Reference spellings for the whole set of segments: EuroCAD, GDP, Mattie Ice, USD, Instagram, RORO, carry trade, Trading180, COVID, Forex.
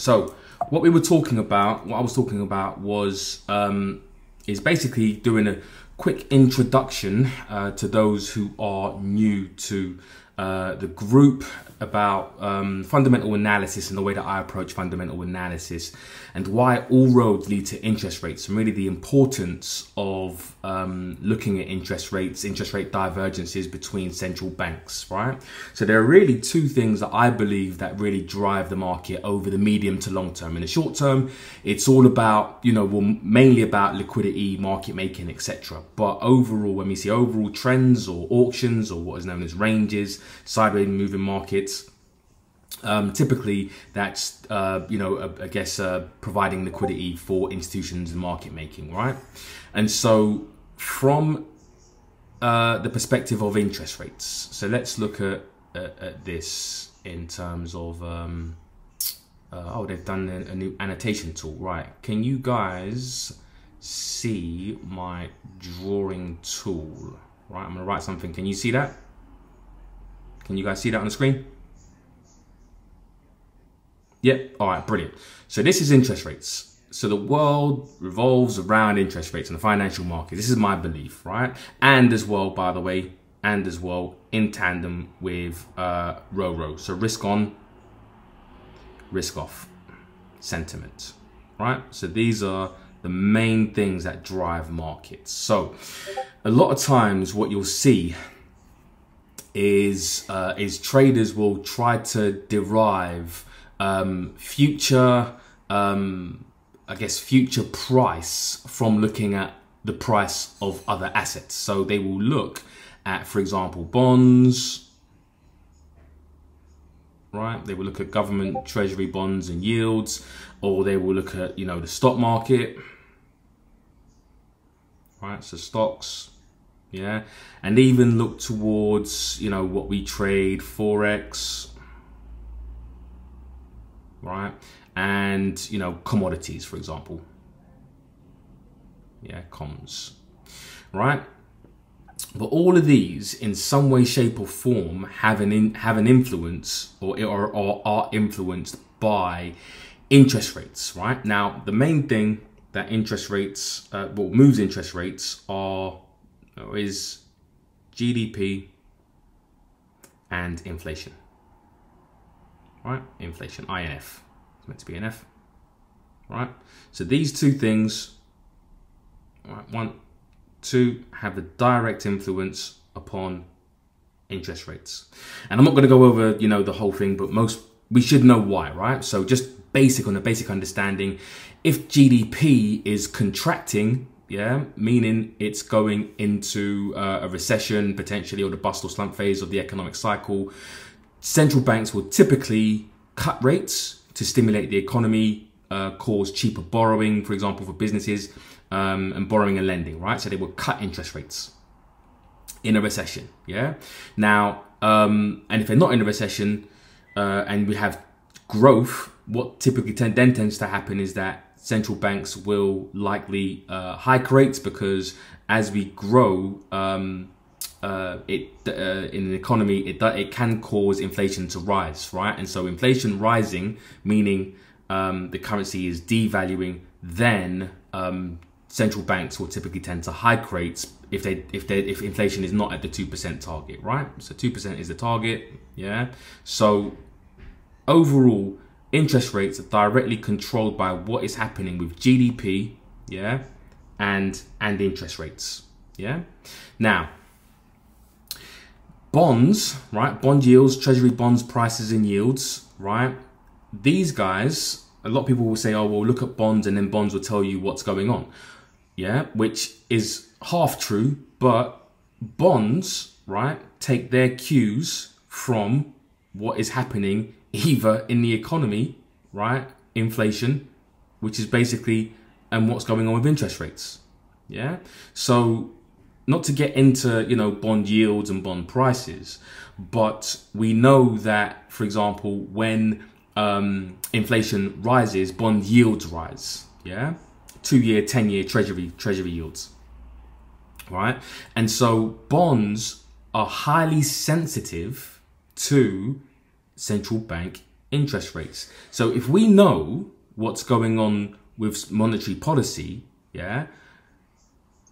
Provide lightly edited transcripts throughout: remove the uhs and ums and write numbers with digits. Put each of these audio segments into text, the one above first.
So what we were talking about, what I was talking about was is basically doing a quick introduction to those who are new to the group about fundamental analysis and the way that I approach fundamental analysis and why all roads lead to interest rates, and really the importance of looking at interest rates, interest rate divergences between central banks, right? So there are really two things that I believe that really drive the market over the medium to long term. In the short term, it's all about, you know, mainly about liquidity, market making, etc. But overall, when we see overall trends or auctions or what is known as ranges, sideways moving markets, typically that's you know, I guess providing liquidity for institutions and market making, right? And so from the perspective of interest rates, so let's look at this in terms of oh, they've done a new annotation tool, right? Can you guys see my drawing tool? Right, I'm gonna write something. Can you see that? Can you guys see that on the screen? Yep, all right, brilliant. So this is interest rates. So the world revolves around interest rates and the financial market. This is my belief, right? And as well, by the way, and as well in tandem with RORO. So risk on, risk off sentiment, right? So these are the main things that drive markets. So a lot of times what you'll see is traders will try to derive future, I guess, future price from looking at the price of other assets. So they will look at, for example, bonds, right? They will look at government treasury bonds and yields, or they will look at, you know, the stock market, right? So stocks. Yeah, and even look towards, you know, what we trade, Forex, right? And, you know, commodities, for example. Yeah, comms, right? But all of these in some way, shape or form have an influence or are influenced by interest rates, right? Now, the main thing that interest rates, what moves interest rates are, is GDP and inflation, right? Inflation, INF, it's meant to be an F, right? So these two things, right, one, two, have a direct influence upon interest rates. And I'm not going to go over, you know, the whole thing, but we should know why, right? So just on a basic understanding, if GDP is contracting, yeah, meaning it's going into a recession potentially, or the bust or slump phase of the economic cycle, central banks will typically cut rates to stimulate the economy, cause cheaper borrowing, for example, for businesses, and borrowing and lending, right? So they will cut interest rates in a recession, yeah? Now, and if they're not in a recession and we have growth, what typically then tends to happen is that central banks will likely hike rates, because as we grow in an economy, it can cause inflation to rise, right? And so inflation rising, meaning the currency is devaluing, then central banks will typically tend to hike rates if inflation is not at the 2% target, right? So 2% is the target, yeah? So overall, interest rates are directly controlled by what is happening with GDP, yeah, and interest rates, yeah. Now, bonds, right, bond yields, treasury bonds, prices and yields, right, these guys, a lot of people will say, oh, well, look at bonds and then bonds will tell you what's going on, yeah, which is half true, but bonds, right, take their cues from what is happening either in the economy, right, inflation, which is basically, and what's going on with interest rates, yeah? So not to get into, you know, bond yields and bond prices, but we know that, for example, when inflation rises, bond yields rise, yeah? 2-year, 10-year treasury yields, right? And so bonds are highly sensitive to central bank interest rates. So if we know what's going on with monetary policy, yeah,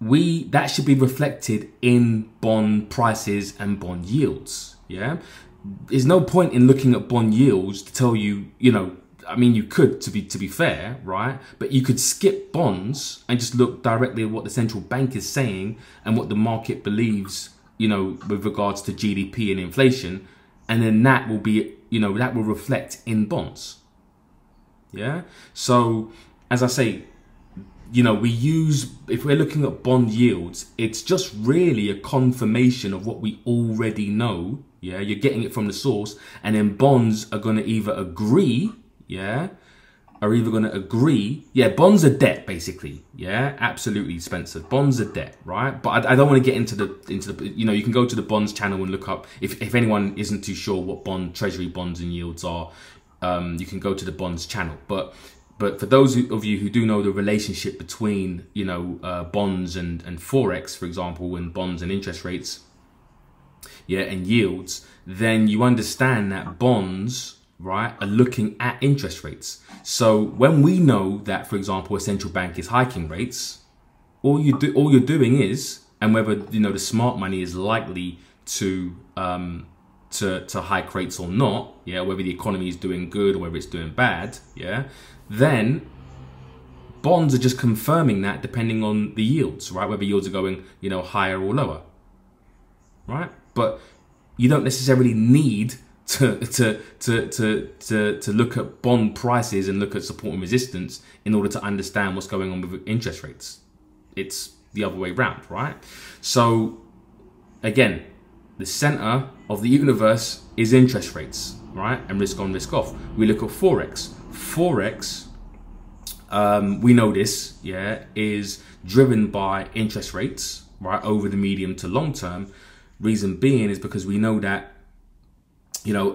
that should be reflected in bond prices and bond yields. Yeah, there's no point in looking at bond yields to tell you, you know, I mean, you could, to be fair, right? But you could skip bonds and just look directly at what the central bank is saying and what the market believes, you know, with regards to GDP and inflation, and then that will be, you know, that will reflect in bonds. Yeah. So as I say, you know, we use, if we're looking at bond yields, it's just really a confirmation of what we already know. Yeah, you're getting it from the source, and then bonds are going to either agree, yeah, bonds are debt, basically. Yeah, absolutely, Spencer, bonds are debt, right? But I don't want to get into the, you know, you can go to the bonds channel and look up, if anyone isn't too sure what treasury bonds and yields are, you can go to the bonds channel. But for those of you who do know the relationship between, you know, bonds and Forex, for example, and bonds and interest rates, yeah, and yields, then you understand that bonds, right, are looking at interest rates. So when we know that, for example, a central bank is hiking rates, all you're doing is, and whether, you know, the smart money is likely to hike rates or not, yeah, whether the economy is doing good or whether it's doing bad, yeah, then bonds are just confirming that depending on the yields, right? Whether yields are going, you know, higher or lower, right? But you don't necessarily need to look at bond prices and look at support and resistance in order to understand what's going on with interest rates. It's the other way around, right? So again, the center of the universe is interest rates, right? And risk on, risk off. We look at Forex. Forex, we know this, yeah, is driven by interest rates, right, over the medium to long term. Reason being is because we know that, you know,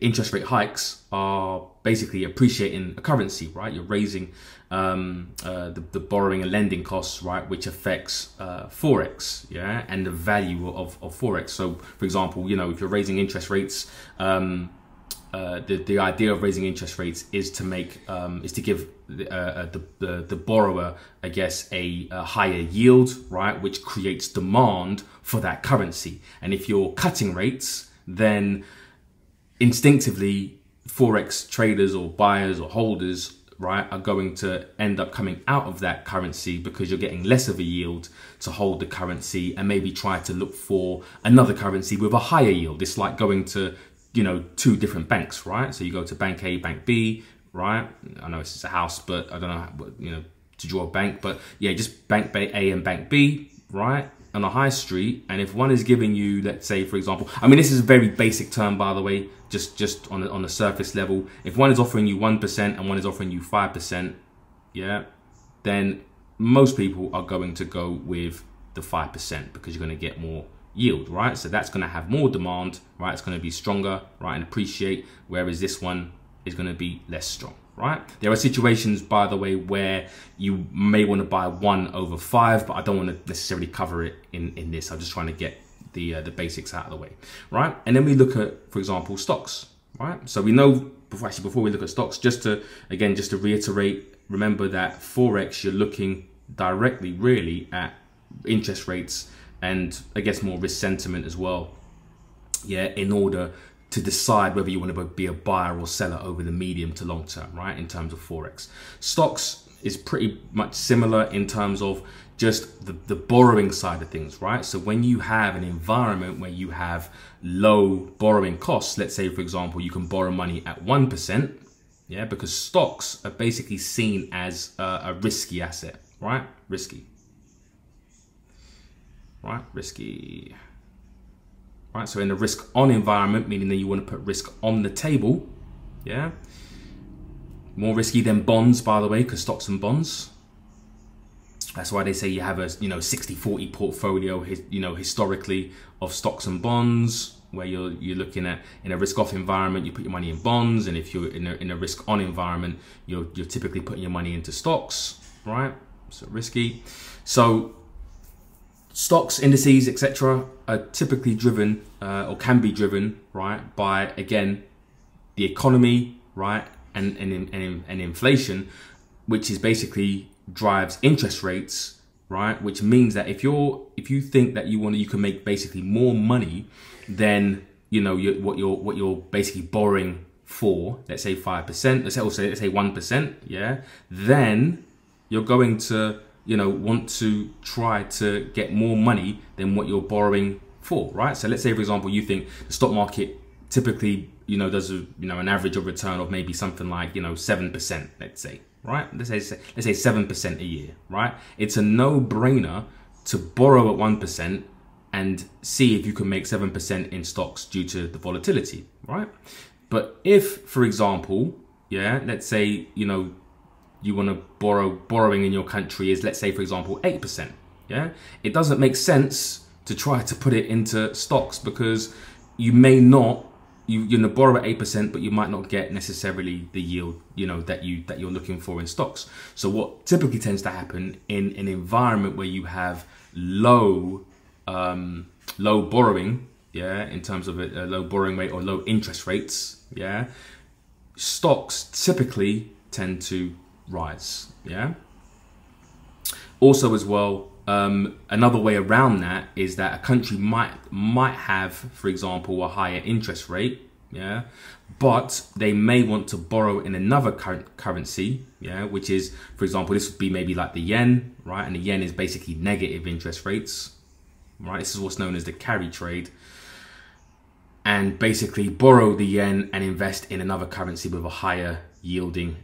interest rate hikes are basically appreciating a currency, right? You're raising the borrowing and lending costs, right, which affects Forex, yeah, and the value of Forex. So, for example, you know, if you're raising interest rates, the idea of raising interest rates is to make give the borrower, I guess, a higher yield, right, which creates demand for that currency. And if you're cutting rates, then instinctively Forex traders or buyers or holders, right, are going to end up coming out of that currency because you're getting less of a yield to hold the currency and maybe try to look for another currency with a higher yield. It's like going to, you know, two different banks, right? So you go to bank A, bank B, right? I know it's a house, but I don't know how, you know, to draw a bank, but yeah, just bank A and bank B, right? On a high street. And if one is giving you, let's say, for example, I mean, this is a very basic term, by the way, just on the surface level. If one is offering you 1% and one is offering you 5%, yeah, then most people are going to go with the 5% because you're going to get more yield, right? So that's going to have more demand, right? It's going to be stronger, right, and appreciate, whereas this one is going to be less strong, right? There are situations, by the way, where you may want to buy 1/5, but I don't want to necessarily cover it in this. I'm just trying to get the basics out of the way, right? And then we look at, for example, stocks, right? So we know, before we look at stocks, just to reiterate, remember that Forex, you're looking directly really at interest rates and I guess more risk sentiment as well, yeah, in order to decide whether you want to be a buyer or seller over the medium to long term, right, in terms of Forex. Stocks is pretty much similar in terms of just the borrowing side of things, right? So when you have an environment where you have low borrowing costs, let's say, for example, you can borrow money at 1%, yeah, because stocks are basically seen as a risky asset, right? Risky. Right, risky, right? So in the risk on environment, meaning that you want to put risk on the table, yeah? More risky than bonds, by the way, because stocks and bonds, that's why they say you have a, you know, 60-40 portfolio, you know, historically, of stocks and bonds, where you're looking at, in a risk off environment, you put your money in bonds, and if you're in a risk on environment, you're typically putting your money into stocks, right? So risky. So stocks, indices, etc., are typically driven or can be driven, right, by, again, the economy, right, and inflation, which is basically drives interest rates, right? Which means that if you think that you can make basically more money than what you're basically borrowing for, let's say 5%, let's say 1%, yeah, then you're going to want to try to get more money than what you're borrowing for, right? So let's say, for example, you think the stock market typically does an average of return of maybe something like 7%, let's say, right? Let's say 7% a year, right? It's a no-brainer to borrow at 1% and see if you can make 7% in stocks due to the volatility, right? But if, for example, yeah, let's say you want to borrowing in your country is, let's say, for example, 8%, yeah, it doesn't make sense to try to put it into stocks, because you may not, you're gonna borrow at 8%, but you might not get necessarily the yield that you're looking for in stocks. So what typically tends to happen in an environment where you have low borrowing, yeah, in terms of a low borrowing rate or low interest rates, yeah, stocks typically tend to rise, yeah. Also as well, another way around that is that a country might have, for example, a higher interest rate, yeah, but they may want to borrow in another currency, yeah, which is, for example, this would be maybe like the yen, right? And the yen is basically negative interest rates, right? This is what's known as the carry trade. And basically borrow the yen and invest in another currency with a higher yielding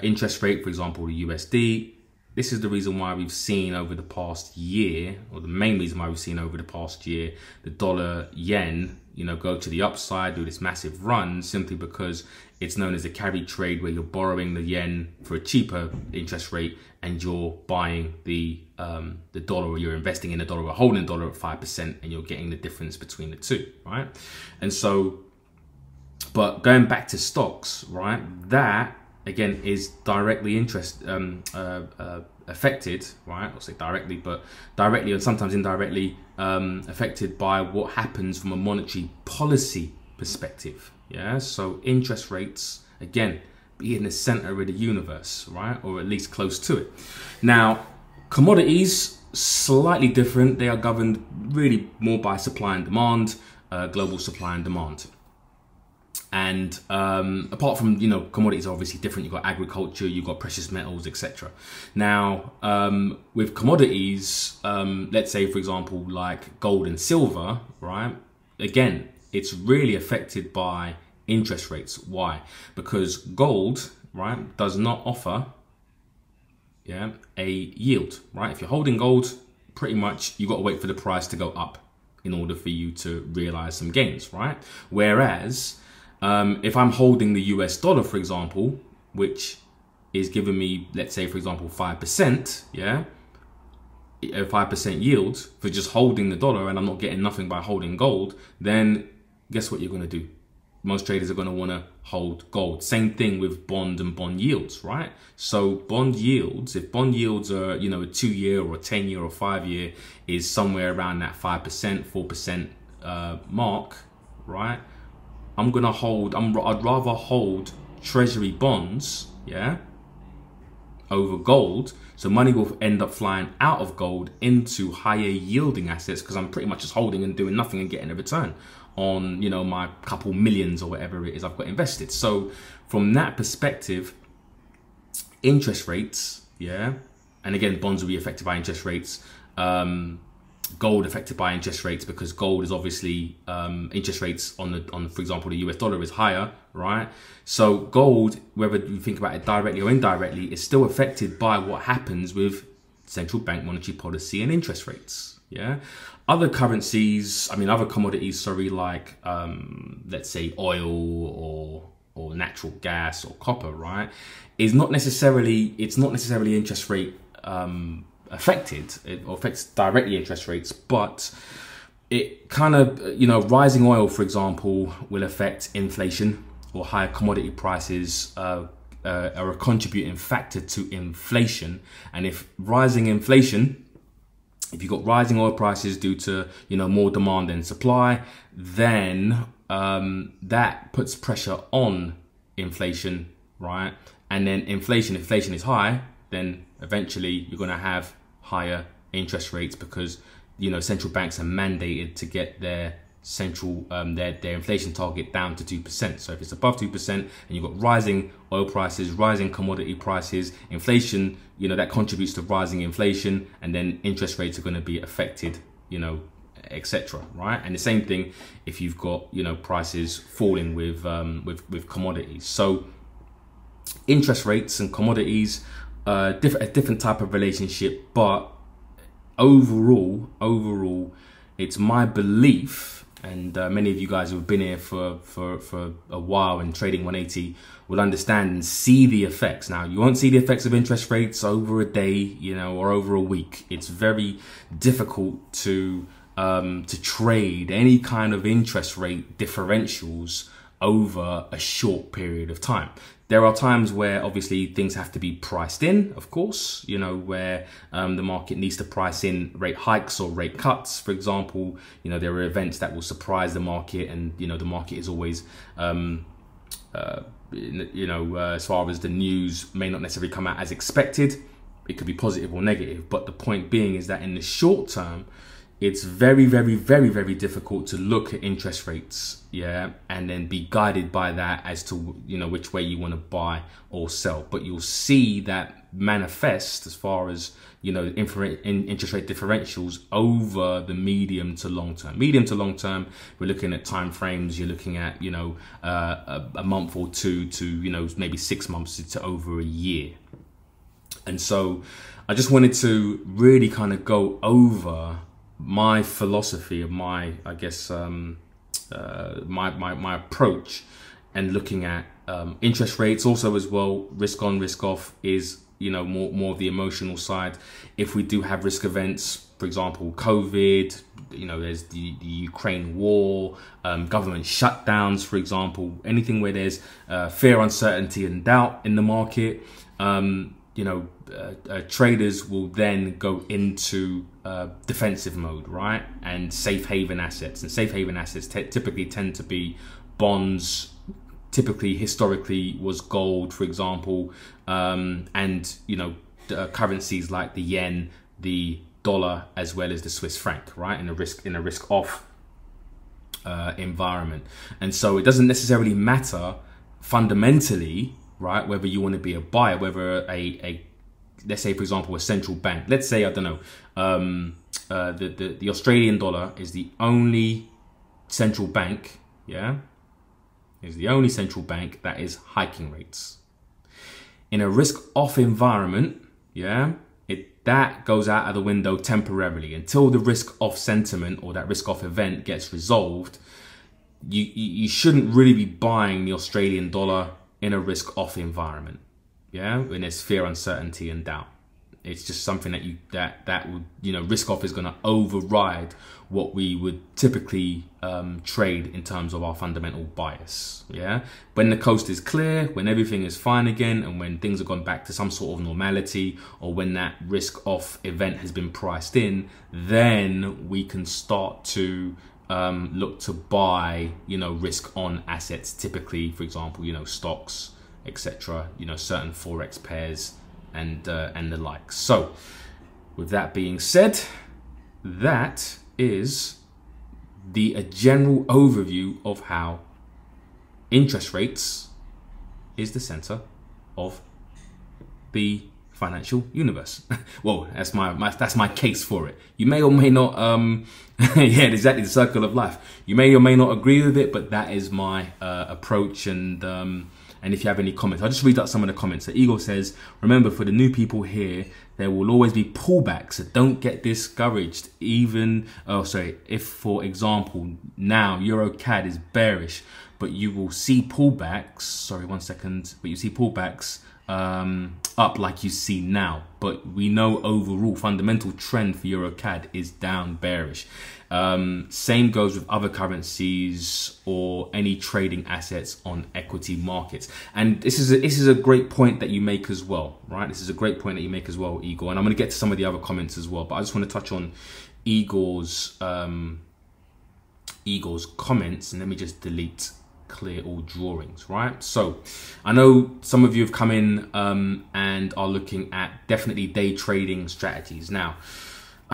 interest rate, for example, the USD. This is the reason why we've seen over the past year, or the main reason why we've seen over the past year, the dollar yen, go to the upside, do this massive run, simply because it's known as a carry trade, where you're borrowing the yen for a cheaper interest rate and you're buying the dollar, or you're investing in the dollar or holding the dollar at 5%, and you're getting the difference between the two, right? And so, but going back to stocks, right, that again is directly affected, right? I'll say directly, but directly and sometimes indirectly affected by what happens from a monetary policy perspective, yeah? So interest rates, again, be in the center of the universe, right? Or at least close to it. Now, commodities, slightly different. They are governed really more by supply and demand, global supply and demand. And apart from, commodities are obviously different. You've got agriculture, you've got precious metals, etc. Now, with commodities, let's say, for example, like gold and silver, right? Again, it's really affected by interest rates. Why? Because gold, right, does not offer, yeah, a yield, right? If you're holding gold, pretty much you've got to wait for the price to go up in order for you to realize some gains, right? Whereas, if I'm holding the US dollar, for example, which is giving me, let's say, for example, 5%, yeah, a 5% yield for just holding the dollar, and I'm not getting nothing by holding gold, then guess what you're going to do? Most traders are going to want to hold gold. Same thing with bond and bond yields, right? So bond yields, if bond yields are, a 2-year or a 10-year or 5-year is somewhere around that 5%, 4% mark, right? I'd rather hold treasury bonds, yeah, over gold. So money will end up flying out of gold into higher yielding assets, because I'm pretty much just holding and doing nothing and getting a return on, my couple millions or whatever it is I've got invested. So from that perspective, interest rates, yeah, and again, bonds will be affected by interest rates, gold affected by interest rates, because gold is obviously interest rates on for example the US dollar is higher, right? So gold, whether you think about it directly or indirectly, is still affected by what happens with central bank monetary policy and interest rates, yeah. Other currencies, other commodities, sorry, like let's say oil or natural gas or copper, right, it's not necessarily interest rate affected. It affects directly interest rates, but it kind of, rising oil, for example, will affect inflation, or higher commodity prices are a contributing factor to inflation. And if rising inflation, if you've got rising oil prices due to, more demand than supply, then that puts pressure on inflation, right? And then inflation is high, then eventually you're going to have higher interest rates because, you know, central banks are mandated to get their central their inflation target down to 2%. So if it's above 2% and you've got rising oil prices, rising commodity prices, inflation, you know, that contributes to rising inflation, and then interest rates are going to be affected, you know, etc. Right? And the same thing if you've got, you know, prices falling with commodities. So interest rates and commodities, a different type of relationship, but overall, it's my belief, and many of you guys who've been here for a while in Trading 180 will understand and see the effects. Now, you won't see the effects of interest rates over a day, you know, or over a week. It's very difficult to trade any kind of interest rate differentials over a short period of time. There are times where obviously things have to be priced in, of course, you know, where the market needs to price in rate hikes or rate cuts, for example. You know, there are events that will surprise the market, and, you know, the market is always, as far as the news may not necessarily come out as expected. It could be positive or negative, but the point being is that in the short term, it's very, very difficult to look at interest rates, yeah, and then be guided by that as to, you know, which way you want to buy or sell. But you'll see that manifest as far as, you know, interest rate differentials over the medium to long term. Medium to long term, we're looking at time frames. You're looking at, you know, a month or two to, you know, maybe 6 months to over a year. And so I just wanted to really kind of go over my philosophy of my, I guess, my approach and looking at interest rates. Also as well, risk on, risk off is, you know, more of the emotional side. If we do have risk events, for example, COVID, you know, there's the Ukraine war, government shutdowns, for example, anything where there's fear, uncertainty and doubt in the market, you know, traders will then go into defensive mode, right? And safe haven assets. And safe haven assets typically tend to be bonds, typically historically was gold, for example, and, you know, currencies like the yen, the dollar, as well as the Swiss franc, right? In a risk off environment. And so it doesn't necessarily matter fundamentally, right, whether you want to be a buyer, whether a let's say, for example, a central bank, let's say, I don't know, the Australian dollar is the only central bank, yeah, is the only central bank that is hiking rates. In a risk off environment, yeah, that goes out of the window temporarily until the risk off sentiment or that risk off event gets resolved. You shouldn't really be buying the Australian dollar in a risk off environment, yeah, when there's fear, uncertainty and doubt. It's just something that that would, you know, risk off is going to override what we would typically trade in terms of our fundamental bias, yeah. When the coast is clear, when everything is fine again, and when things have gone back to some sort of normality, or when that risk off event has been priced in, then we can start to look to buy, you know, risk on assets, typically, for example, you know, stocks, etc., you know, certain Forex pairs and the like. So with that being said, that is a general overview of how interest rates is the center of the financial universe. Well, that's my case for it. You may or may not yeah, exactly, the circle of life. You may or may not agree with it, but that is my approach. And and if you have any comments, I'll just read out some of the comments. So Igor says, remember, for the new people here, there will always be pullbacks, so don't get discouraged. Even if, for example, now EuroCAD is bearish, but you will see pullbacks. Sorry, 1 second. But you see pullbacks up like you see now, but we know overall fundamental trend for EuroCAD is down bearish. Same goes with other currencies or any trading assets on equity markets. And this is a great point that you make as well, right? This is a great point that you make as well, Igor. And I'm going to get to some of the other comments as well, but I just want to touch on Igor's Eagle's comments, and let me just delete clear all drawings, right? So I know some of you have come in and are looking at definitely day trading strategies. Now,